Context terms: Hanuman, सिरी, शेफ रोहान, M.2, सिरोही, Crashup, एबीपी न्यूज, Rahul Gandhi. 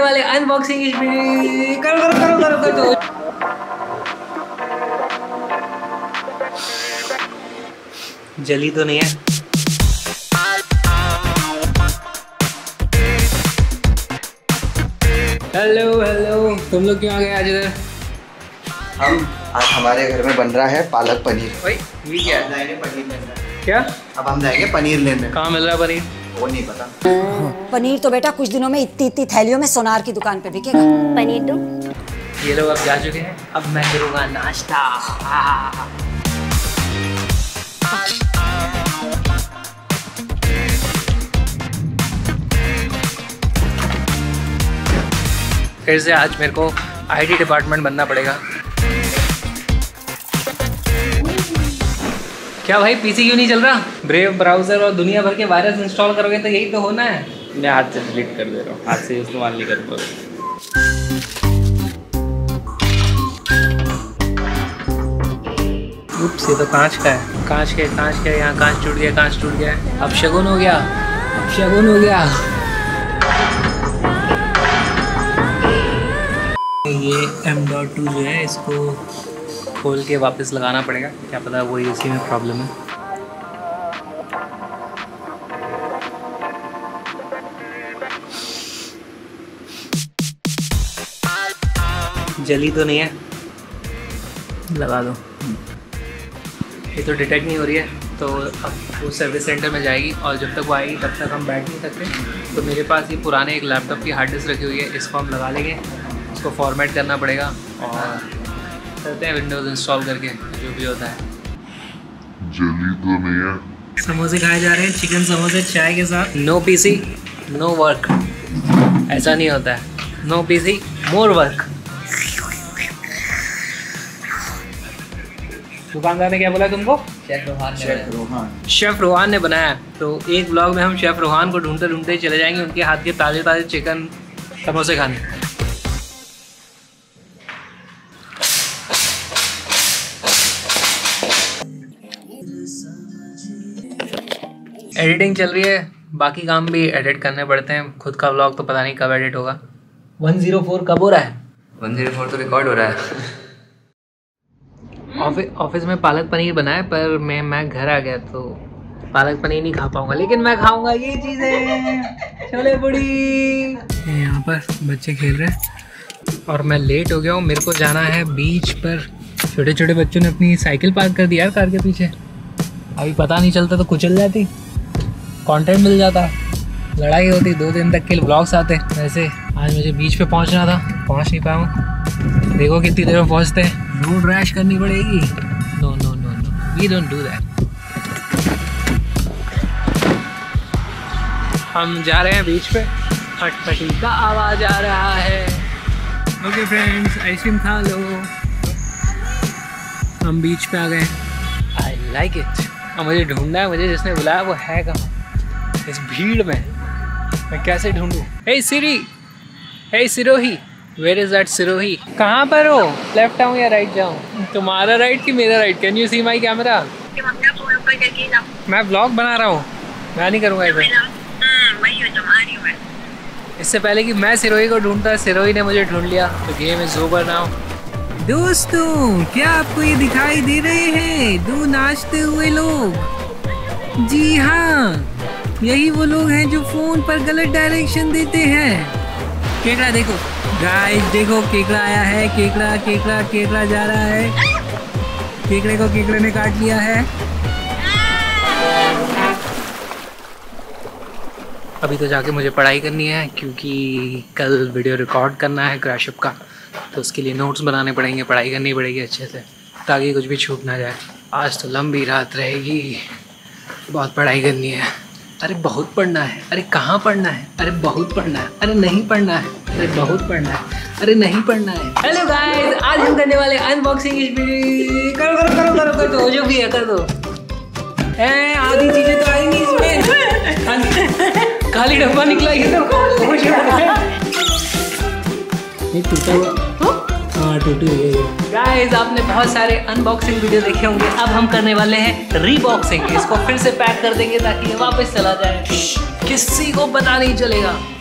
होने वाले अनबॉक्सिंग इस वीडियो। करो करो करो करो कर दो। जली तो नहीं है। हेलो हेलो, तुम लोग क्यों आ गए आज इधर? हम आज हमारे घर में बन रहा है पालक पनीर। भाई ये क्या है? जाएंगे पनीर लेने। क्या? अब हम जाएंगे पनीर लेने। कहाँ मिल रहा है पनीर? वो नहीं पता। पनीर तो बेटा कुछ दिनों में इतनी इतनी थैलियों में सोनार की दुकान पे बिकेगा। पनीर तो ये लोग अब जा चुके हैं, अब मैं करूँगा नाश्ता। फिर से आज मेरे को आईटी डिपार्टमेंट बनना पड़ेगा। क्या भाई पीसी क्यों नहीं चल रहा? ब्रेव ब्राउजर और दुनिया भर के वायरस इंस्टॉल करोगे तो यही तो होना है। मैं हाथ से डिलीट कर दे रहा हूँ, हाथ से इस्तेमाल नहीं कर पाऊंगा। उप्स, ये तो कांच का है, कांच का है। यहाँ कांच टूट गया, अब शगुन हो गया, ये M.2 जो है इसको खोल के वापस लगाना पड़ेगा। क्या पता वही इसी में प्रॉब्लम है। जली तो नहीं है, लगा दो। ये तो डिटेक्ट नहीं हो रही है, तो अब वो सर्विस सेंटर में जाएगी और जब तक वो आएगी तब तक हम बैठ नहीं सकते। तो मेरे पास ये पुराने एक लैपटॉप की हार्ड डिस्क रखी हुई है, इसको हम लगा लेंगे। इसको फॉर्मेट करना पड़ेगा और करते हैं विंडोज इंस्टॉल करके जो भी होता है। जल्दी तो नहीं है। समोसे खाए जा रहे हैं, चिकन समोसे चाय के साथ। नो पीसी नो वर्क, ऐसा नहीं होता है। No PC more work. दुकानदार ने क्या बोला तुमको? शेफ रोहान ने बनाया। तो एक ब्लॉग में हम शेफ रोहान को ढूंढते ढूंढते चले जाएंगे उनके हाथ के ताज़े ताज़े चिकन समोसे खाने। एडिटिंग चल रही है, बाकी काम भी एडिट करने पड़ते हैं। खुद का व्लॉग तो पता नहीं कब एडिट होगा। 104 कब हो रहा है? 104 तो रिकॉर्ड हो रहा है। ऑफिस में पालक पनीर बनाया पर मैं घर आ गया तो पालक पनीर नहीं खा पाऊंगा, लेकिन मैं खाऊंगा ये चीज़ें, छोले पूड़ी। यहाँ पर बच्चे खेल रहे हैं और मैं लेट हो गया हूँ, मेरे को जाना है बीच पर। छोटे छोटे बच्चों ने अपनी साइकिल पार्क कर दिया कार के पीछे। अभी पता नहीं चलता तो कुचल जाती, कंटेंट मिल जाता, लड़ाई होती, 2 दिन तक के ब्लॉग्स आते। वैसे आज मुझे बीच पे पहुंचना था, पहुंच नहीं पाऊँ। देखो कितनी देर में पहुंचते हैं। रोड रैश करनी पड़ेगी। No no no no, we don't do that. हम जा रहे हैं बीच पे, फटफटी का आवाज़ आ रहा है। ओके फ्रेंड्स, आइसक्रीम खा लो। हम बीच पे आ गए। I like it. अब मुझे ढूंढना है, मुझे जिसने बुलाया वो है कहाँ? इस भीड़ में मैं कैसे ढूंढूं? Hey सिरी, hey सिरोही, where is that सिरोही? कहाँ पर हो? लेफ्ट आऊँ या राइट जाऊँ? तुम्हारा राइट कि मेरा right? Can you see my camera? मैं ब्लॉग बना रहा हूँ, मैं नहीं करूँगा इधर। इससे पहले कि मैं सिरोही को ढूंढता, सिरोही ने मुझे ढूंढ लिया। तो गेम इज ओवर नाउ। दोस्तों, क्या आपको ये दिखाई दे रहे हैं दो नाचते हुए लोग? जी हाँ, यही वो लोग हैं जो फोन पर गलत डायरेक्शन देते हैं। केकड़ा देखो गाइस, देखो केकड़ा आया है। केकड़ा केकड़ा केकड़ा जा रहा है। केकड़े को केकड़े ने काट लिया है। अभी तो जाके मुझे पढ़ाई करनी है क्योंकि कल वीडियो रिकॉर्ड करना है क्रैशअप का, तो उसके लिए नोट्स बनाने पड़ेंगे, पढ़ाई करनी पड़ेगी अच्छे से ताकि कुछ भी छूट ना जाए। आज तो लंबी रात रहेगी, बहुत पढ़ाई करनी है। अरे बहुत पढ़ना है, अरे कहाँ पढ़ना है, अरे बहुत पढ़ना है, अरे नहीं पढ़ना है, अरे बहुत पढ़ना है, अरे नहीं पढ़ना है। हेलो गाइस, आज हम करने वाले अनबॉक्सिंग इस वीडियो। करो करो करो करो कर दो, जो भी है कर दो। आधी चीज़ें तो आई नहीं इसमें, खाली डब्बा निकला। ये टूटा हुआ, टूटी हुई है। गाइस, आपने बहुत सारे अनबॉक्सिंग वीडियो देखे होंगे, अब हम करने वाले हैं रीबॉक्सिंग। इसको फिर से पैक कर देंगे ताकि ये वापस चला जाए, किसी को पता नहीं चलेगा।